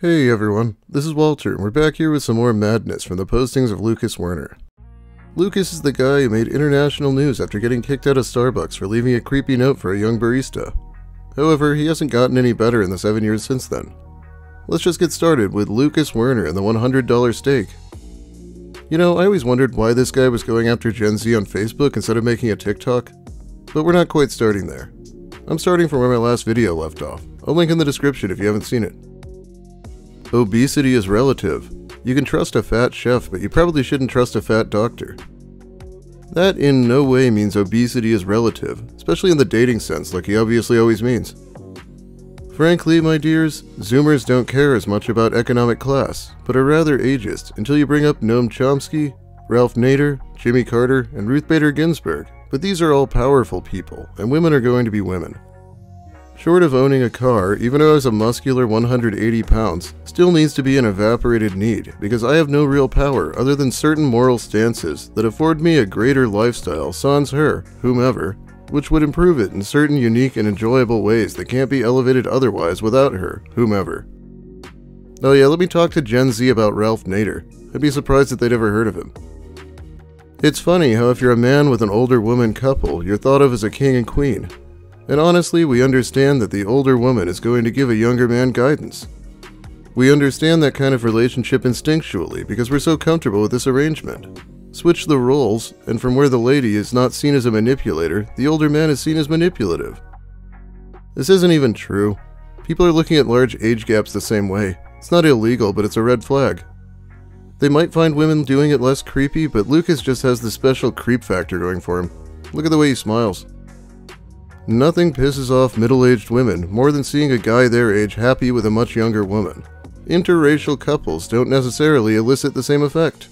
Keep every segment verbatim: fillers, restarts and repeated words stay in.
Hey everyone, this is Walter, and we're back here with some more madness from the postings of Lucas Werner. Lucas is the guy who made international news after getting kicked out of Starbucks for leaving a creepy note for a young barista. However, he hasn't gotten any better in the seven years since then. Let's just get started with Lucas Werner and the one hundred dollar steak. You know, I always wondered why this guy was going after Gen Z on Facebook instead of making a TikTok, but we're not quite starting there. I'm starting from where my last video left off. I'll link in the description if you haven't seen it. Obesity is relative. You can trust a fat chef, but you probably shouldn't trust a fat doctor. That in no way means obesity is relative, especially in the dating sense like he obviously always means. Frankly, my dears, Zoomers don't care as much about economic class, but are rather ageist until you bring up Noam Chomsky, Ralph Nader, Jimmy Carter, and Ruth Bader Ginsburg, but these are all powerful people, and women are going to be women. Short of owning a car, even though I was a muscular one hundred eighty pounds, still needs to be an evaporated need because I have no real power other than certain moral stances that afford me a greater lifestyle sans her, whomever, which would improve it in certain unique and enjoyable ways that can't be elevated otherwise without her, whomever. Oh yeah, let me talk to Gen Z about Ralph Nader. I'd be surprised if they'd ever heard of him. It's funny how if you're a man with an older woman couple, you're thought of as a king and queen. And honestly, we understand that the older woman is going to give a younger man guidance. We understand that kind of relationship instinctually because we're so comfortable with this arrangement. Switch the roles, and from where the lady is not seen as a manipulator, the older man is seen as manipulative. This isn't even true. People are looking at large age gaps the same way. It's not illegal, but it's a red flag. They might find women doing it less creepy, but Lucas just has the special creep factor going for him. Look at the way he smiles. Nothing pisses off middle-aged women more than seeing a guy their age happy with a much younger woman. Interracial couples don't necessarily elicit the same effect.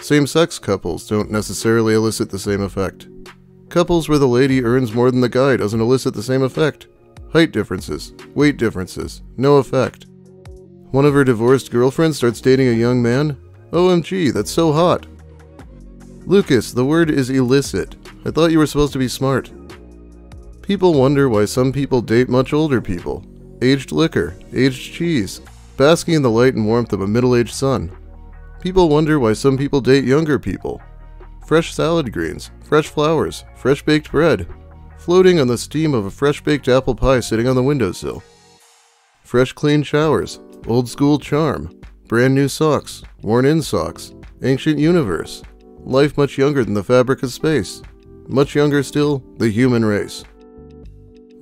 Same-sex couples don't necessarily elicit the same effect. Couples where the lady earns more than the guy doesn't elicit the same effect. Height differences, weight differences, no effect. One of her divorced girlfriends starts dating a young man? O M G, that's so hot! Lucas, the word is illicit. I thought you were supposed to be smart. People wonder why some people date much older people. Aged liquor, aged cheese, basking in the light and warmth of a middle-aged sun. People wonder why some people date younger people. Fresh salad greens, fresh flowers, fresh baked bread, floating on the steam of a fresh baked apple pie sitting on the windowsill. Fresh clean showers, old school charm, brand new socks, worn in socks, ancient universe, life much younger than the fabric of space, much younger still, the human race.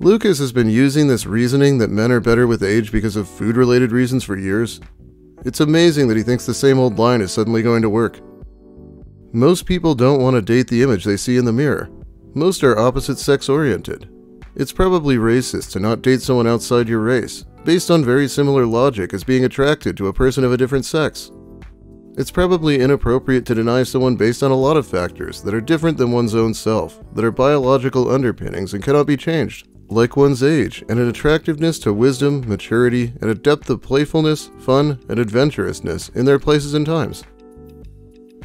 Lucas has been using this reasoning that men are better with age because of food-related reasons for years. It's amazing that he thinks the same old line is suddenly going to work. Most people don't want to date the image they see in the mirror. Most are opposite sex-oriented. It's probably racist to not date someone outside your race, based on very similar logic as being attracted to a person of a different sex. It's probably inappropriate to deny someone based on a lot of factors that are different than one's own self, that are biological underpinnings and cannot be changed. Like one's age, and an attractiveness to wisdom, maturity, and a depth of playfulness, fun, and adventurousness in their places and times.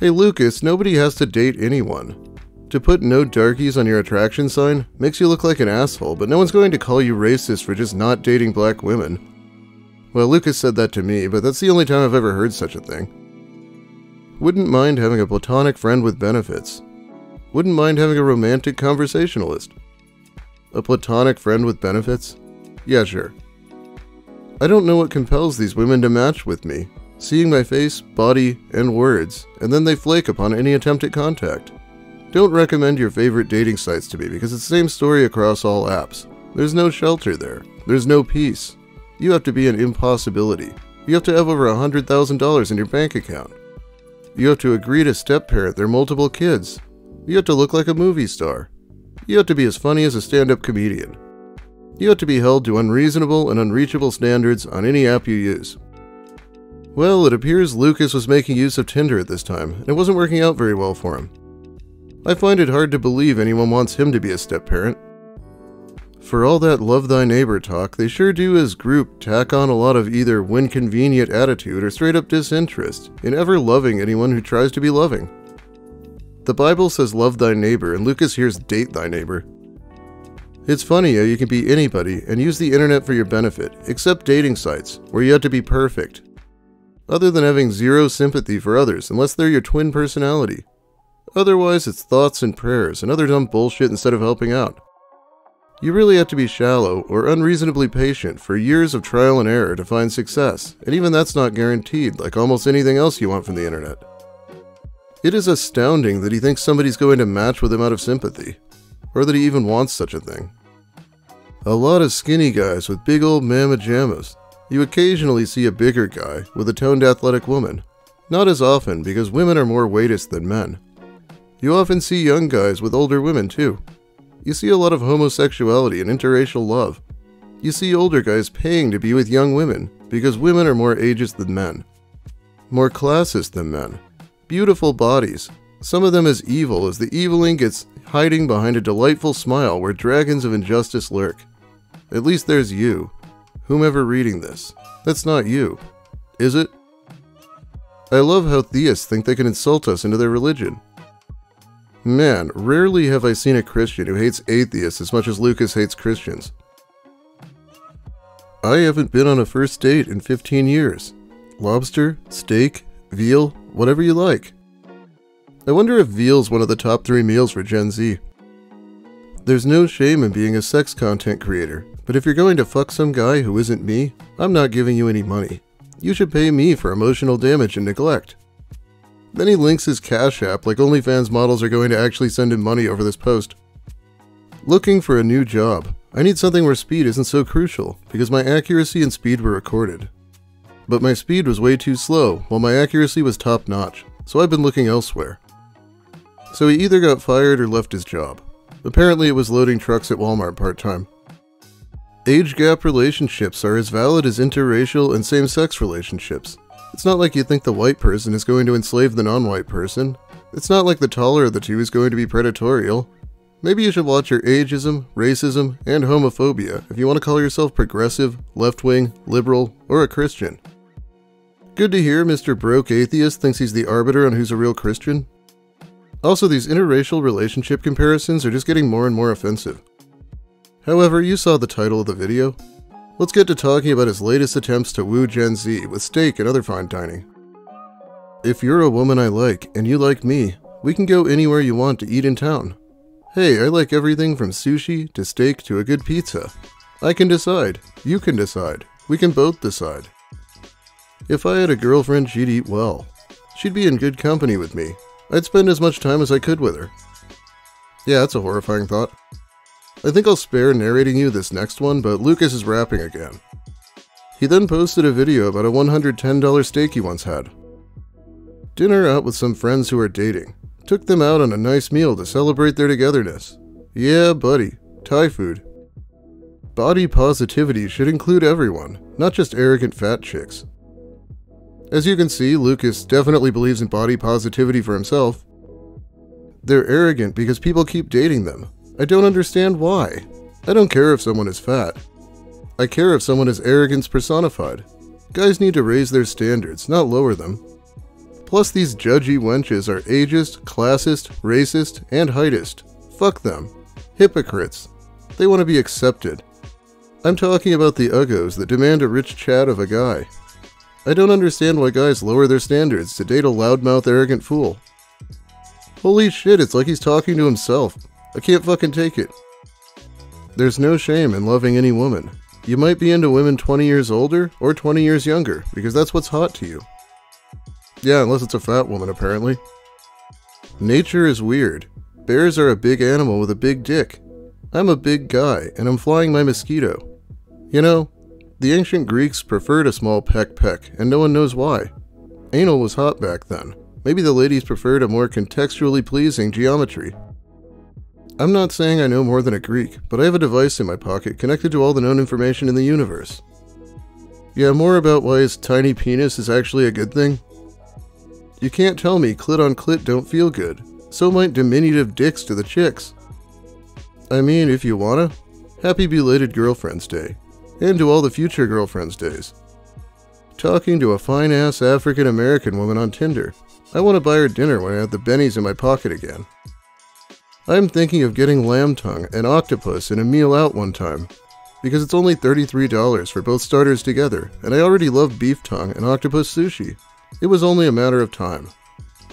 Hey Lucas, nobody has to date anyone. To put no darkies on your attraction sign makes you look like an asshole, but no one's going to call you racist for just not dating black women. Well, Lucas said that to me, but that's the only time I've ever heard such a thing. Wouldn't mind having a platonic friend with benefits. Wouldn't mind having a romantic conversationalist. A platonic friend with benefits? Yeah, sure. I don't know what compels these women to match with me, seeing my face, body, and words, and then they flake upon any attempt at contact. Don't recommend your favorite dating sites to me because it's the same story across all apps. There's no shelter there. There's no peace. You have to be an impossibility. You have to have over one hundred thousand dollars in your bank account. You have to agree to step-parent their multiple kids. You have to look like a movie star. You have to be as funny as a stand-up comedian. You have to be held to unreasonable and unreachable standards on any app you use. Well, it appears Lucas was making use of Tinder at this time, and it wasn't working out very well for him. I find it hard to believe anyone wants him to be a step-parent. For all that love thy neighbor talk, they sure do as group tack on a lot of either when convenient attitude or straight-up disinterest in ever loving anyone who tries to be loving. The Bible says love thy neighbor, and Lucas hears date thy neighbor. It's funny how you can be anybody and use the internet for your benefit, except dating sites, where you have to be perfect. Other than having zero sympathy for others unless they're your twin personality. Otherwise, it's thoughts and prayers and other dumb bullshit instead of helping out. You really have to be shallow or unreasonably patient for years of trial and error to find success, and even that's not guaranteed like almost anything else you want from the internet. It is astounding that he thinks somebody's going to match with him out of sympathy, or that he even wants such a thing. A lot of skinny guys with big old mamma jammas. You occasionally see a bigger guy with a toned athletic woman, not as often because women are more weightist than men. You often see young guys with older women too. You see a lot of homosexuality and interracial love. You see older guys paying to be with young women because women are more ageist than men, more classist than men, beautiful bodies, some of them as evil as the eviling gets hiding behind a delightful smile where dragons of injustice lurk. At least there's you, whomever reading this. That's not you, is it? I love how theists think they can insult us into their religion. Man, rarely have I seen a Christian who hates atheists as much as Lucas hates Christians. I haven't been on a first date in fifteen years. Lobster, steak, veal, whatever you like. I wonder if veal's one of the top three meals for Gen Z. There's no shame in being a sex content creator, but if you're going to fuck some guy who isn't me, I'm not giving you any money. You should pay me for emotional damage and neglect. Then he links his Cash App like OnlyFans models are going to actually send him money over this post. Looking for a new job. I need something where speed isn't so crucial, because my accuracy and speed were recorded. But my speed was way too slow, while my accuracy was top-notch, so I've been looking elsewhere. So he either got fired or left his job. Apparently it was loading trucks at Walmart part-time. Age gap relationships are as valid as interracial and same-sex relationships. It's not like you think the white person is going to enslave the non-white person. It's not like the taller of the two is going to be predatorial. Maybe you should watch your ageism, racism, and homophobia if you want to call yourself progressive, left-wing, liberal, or a Christian. Good to hear Mister Broke Atheist thinks he's the arbiter on who's a real Christian. Also, these interracial relationship comparisons are just getting more and more offensive. However, you saw the title of the video. Let's get to talking about his latest attempts to woo Gen Z with steak and other fine dining. If you're a woman I like, and you like me, we can go anywhere you want to eat in town. Hey, I like everything from sushi to steak to a good pizza. I can decide. You can decide. We can both decide. If I had a girlfriend, she'd eat well. She'd be in good company with me. I'd spend as much time as I could with her. Yeah, that's a horrifying thought. I think I'll spare narrating you this next one, but Lucas is rapping again. He then posted a video about a one hundred ten dollar steak he once had. Dinner out with some friends who are dating. Took them out on a nice meal to celebrate their togetherness. Yeah, buddy. Thai food. Body positivity should include everyone, not just arrogant fat chicks. As you can see, Lucas definitely believes in body positivity for himself. They're arrogant because people keep dating them. I don't understand why. I don't care if someone is fat. I care if someone is arrogance personified. Guys need to raise their standards, not lower them. Plus these judgy wenches are ageist, classist, racist, and heightist. Fuck them. Hypocrites. They want to be accepted. I'm talking about the uggos that demand a rich chat of a guy. I don't understand why guys lower their standards to date a loudmouth arrogant fool. Holy shit, it's like he's talking to himself. I can't fucking take it. There's no shame in loving any woman. You might be into women twenty years older or twenty years younger because that's what's hot to you. Yeah, unless it's a fat woman apparently. Nature is weird. Bears are a big animal with a big dick. I'm a big guy and I'm flying my mosquito. You know, the ancient Greeks preferred a small peck peck and no one knows why. Anal was hot back then. Maybe the ladies preferred a more contextually pleasing geometry. I'm not saying I know more than a Greek, but I have a device in my pocket connected to all the known information in the universe. Yeah, more about why his tiny penis is actually a good thing. You can't tell me clit on clit don't feel good. So might diminutive dicks to the chicks. I mean, if you wanna. Happy belated Girlfriend's Day. And to all the future Girlfriend's Days. Talking to a fine-ass African-American woman on Tinder. I want to buy her dinner when I have the bennies in my pocket again. I'm thinking of getting lamb tongue and octopus in a meal out one time, because it's only thirty-three dollars for both starters together, and I already love beef tongue and octopus sushi. It was only a matter of time.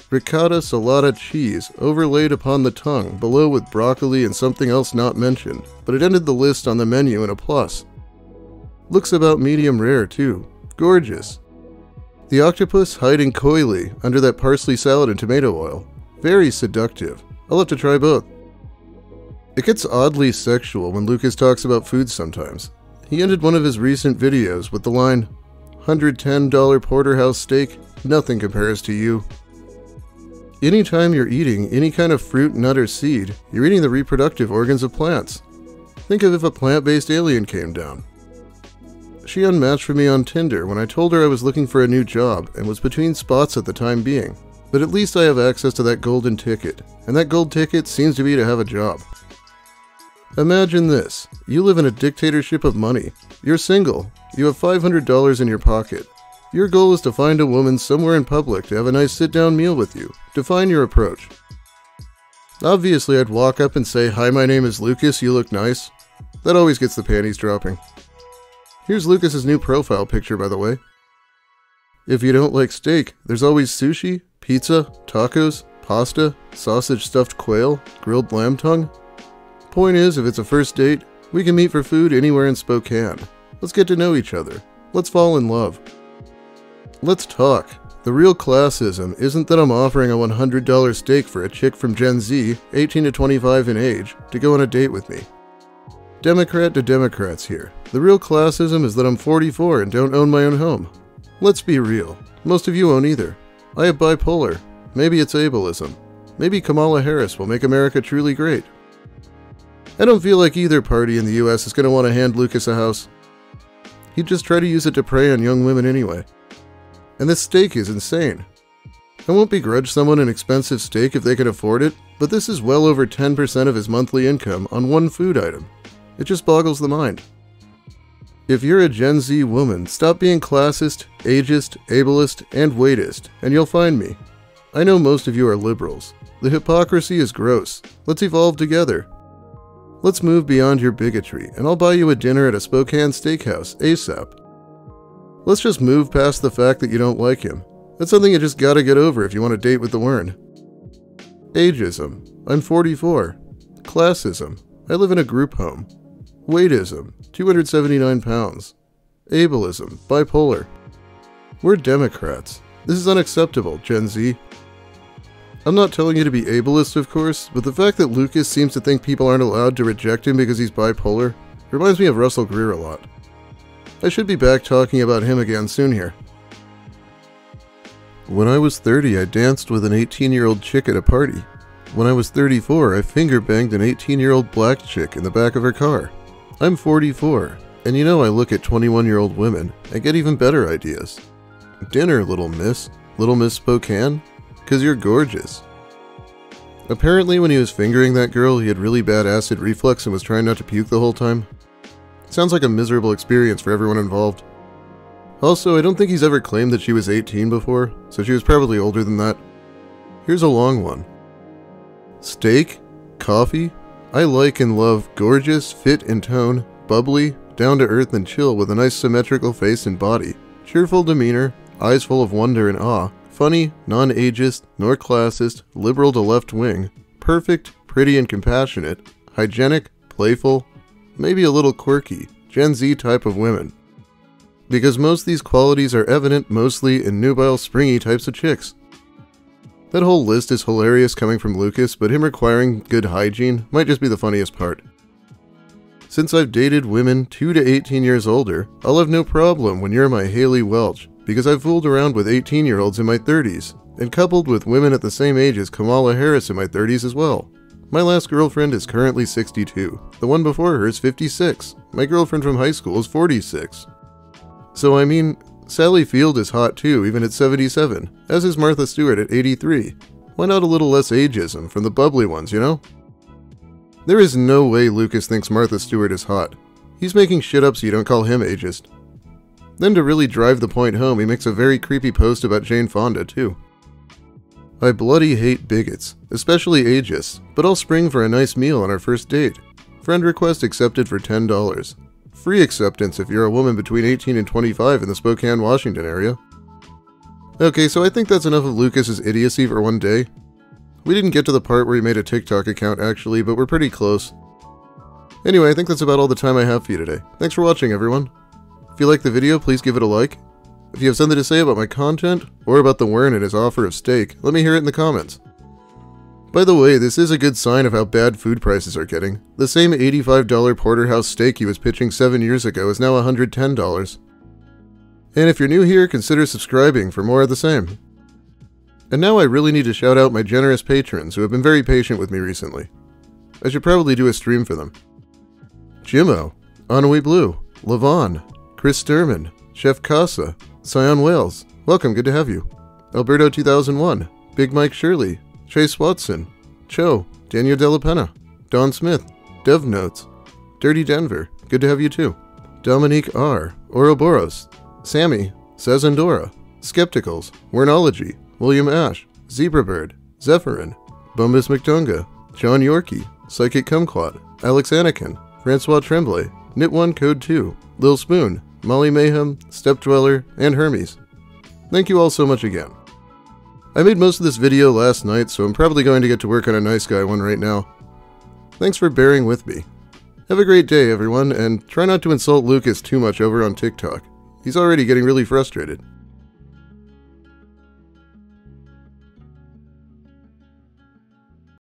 Ricotta salata cheese overlaid upon the tongue, below with broccoli and something else not mentioned, but it ended the list on the menu in a plus. Looks about medium rare too. Gorgeous. The octopus hiding coyly under that parsley salad and tomato oil. Very seductive. I'll have to try both. It gets oddly sexual when Lucas talks about food sometimes. He ended one of his recent videos with the line, one hundred ten dollar porterhouse steak, nothing compares to you. Anytime you're eating any kind of fruit, nut, or seed, you're eating the reproductive organs of plants. Think of if a plant-based alien came down. She unmatched for me on Tinder when I told her I was looking for a new job and was between spots at the time being, but at least I have access to that golden ticket, and that gold ticket seems to be to have a job. Imagine this. You live in a dictatorship of money. You're single. You have five hundred dollars in your pocket. Your goal is to find a woman somewhere in public to have a nice sit-down meal with you. Define your approach. Obviously, I'd walk up and say, "Hi, my name is Lucas, you look nice." That always gets the panties dropping. Here's Lucas's new profile picture, by the way. If you don't like steak, there's always sushi, pizza, tacos, pasta, sausage stuffed quail, grilled lamb tongue. Point is, if it's a first date, we can meet for food anywhere in Spokane. Let's get to know each other. Let's fall in love. Let's talk. The real classism isn't that I'm offering a one hundred dollar steak for a chick from Gen Z, eighteen to twenty-five in age, to go on a date with me. Democrat to Democrats here. The real classism is that I'm forty-four and don't own my own home. Let's be real. Most of you won't either. I have bipolar. Maybe it's ableism. Maybe Kamala Harris will make America truly great. I don't feel like either party in the U S is going to want to hand Lucas a house. He'd just try to use it to prey on young women anyway. And this steak is insane. I won't begrudge someone an expensive steak if they can afford it, but this is well over ten percent of his monthly income on one food item. It just boggles the mind. If you're a Gen Z woman, stop being classist, ageist, ableist, and weightist, and you'll find me. I know most of you are liberals. The hypocrisy is gross. Let's evolve together. Let's move beyond your bigotry, and I'll buy you a dinner at a Spokane steakhouse ASAP. Let's just move past the fact that you don't like him. That's something you just gotta get over if you want to date with the wern. Ageism. I'm forty-four. Classism. I live in a group home. Weightism. two hundred seventy-nine pounds. Ableism. Bipolar. We're Democrats. This is unacceptable, Gen Z. I'm not telling you to be ableist, of course, but the fact that Lucas seems to think people aren't allowed to reject him because he's bipolar reminds me of Russell Greer a lot. I should be back talking about him again soon here. When I was thirty, I danced with an eighteen-year-old chick at a party. When I was thirty-four, I finger-banged an eighteen-year-old black chick in the back of her car. I'm forty-four, and you know I look at twenty-one-year-old women and get even better ideas. Dinner, little miss. Little Miss Spokane? 'Cause you're gorgeous. Apparently when he was fingering that girl, he had really bad acid reflux and was trying not to puke the whole time. Sounds like a miserable experience for everyone involved. Also, I don't think he's ever claimed that she was eighteen before, so she was probably older than that. Here's a long one. Steak, coffee. I like and love gorgeous, fit in tone, bubbly, down-to-earth and chill with a nice symmetrical face and body, cheerful demeanor, eyes full of wonder and awe, funny, non-ageist, nor classist, liberal to left-wing, perfect, pretty and compassionate, hygienic, playful, maybe a little quirky, Gen Z type of women. Because most of these qualities are evident mostly in nubile, springy types of chicks. That whole list is hilarious coming from Lucas, but him requiring good hygiene might just be the funniest part. Since I've dated women two to eighteen years older, I'll have no problem when you're my Haley Welch, because I've fooled around with eighteen-year-olds in my thirties, and coupled with women at the same age as Kamala Harris in my thirties as well. My last girlfriend is currently sixty-two. The one before her is fifty-six. My girlfriend from high school is forty-six. So I mean, Sally Field is hot too, even at seventy-seven, as is Martha Stewart at eighty-three. Why not a little less ageism from the bubbly ones, you know? There is no way Lucas thinks Martha Stewart is hot. He's making shit up so you don't call him ageist. Then to really drive the point home, he makes a very creepy post about Jane Fonda too. I bloody hate bigots, especially ageists, but I'll spring for a nice meal on our first date. Friend request accepted for ten dollars. Free acceptance if you're a woman between eighteen and twenty-five in the Spokane, Washington area. Okay, so I think that's enough of Lucas's idiocy for one day. We didn't get to the part where he made a TikTok account actually, but we're pretty close. Anyway, I think that's about all the time I have for you today. Thanks for watching, everyone. If you liked the video, please give it a like. If you have something to say about my content, or about the Wern and his offer of steak, let me hear it in the comments. By the way, this is a good sign of how bad food prices are getting. The same eighty-five dollar porterhouse steak he was pitching seven years ago is now one hundred ten dollars. And if you're new here, consider subscribing for more of the same. And now I really need to shout out my generous patrons who have been very patient with me recently. I should probably do a stream for them. Jimmo, Anui Blue, Levon, Chris Sturman, Chef Casa, Sion Wales, welcome, good to have you. Alberto two thousand one, Big Mike Shirley, Chase Watson, Cho, Daniel Della Penna, Don Smith, Dev Notes, Dirty Denver, good to have you too. Dominique R, Ouroboros, Sammy, Sazandora, Skepticals, Wernology, William Ash, Zebrabird, Zephyrin, Bumbus McDunga, John Yorkie, Psychic Kumquat, Alex Anakin, Francois Tremblay, Knit one Code two, Lil Spoon, Molly Mayhem, Stepdweller, and Hermes. Thank you all so much again. I made most of this video last night, so I'm probably going to get to work on a nice guy one right now. Thanks for bearing with me. Have a great day, everyone, and try not to insult Lucas too much over on TikTok. He's already getting really frustrated.